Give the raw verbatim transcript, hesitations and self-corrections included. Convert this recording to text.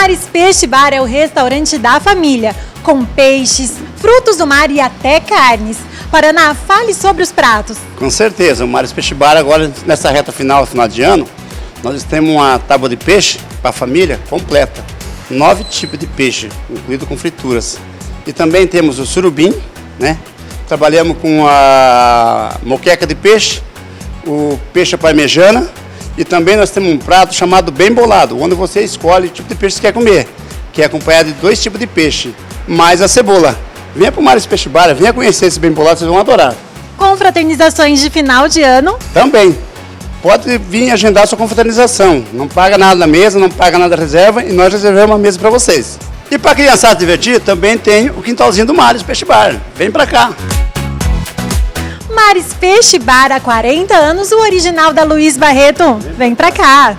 Mares Peixe Bar é o restaurante da família, com peixes, frutos do mar e até carnes. Paraná, fale sobre os pratos. Com certeza, o Mares Peixe Bar agora, nessa reta final, final de ano, nós temos uma tábua de peixe para a família completa. Nove tipos de peixe, incluído com frituras. E também temos o surubim, né? Trabalhamos com a moqueca de peixe, o peixe à parmejana, e também nós temos um prato chamado bem bolado, onde você escolhe o tipo de peixe que quer comer, que é acompanhado de dois tipos de peixe, mais a cebola. Venha para o Mares Peixe Bar, venha conhecer esse bem bolado, vocês vão adorar. Confraternizações de final de ano? Também. Pode vir agendar sua confraternização, não paga nada na mesa, não paga nada da reserva e nós reservamos a mesa para vocês. E para criançada divertir, também tem o quintalzinho do Mares Peixe Bar, vem para cá. Mares Peixe Bar há quarenta anos, o original da Luiz Barreto, vem para cá.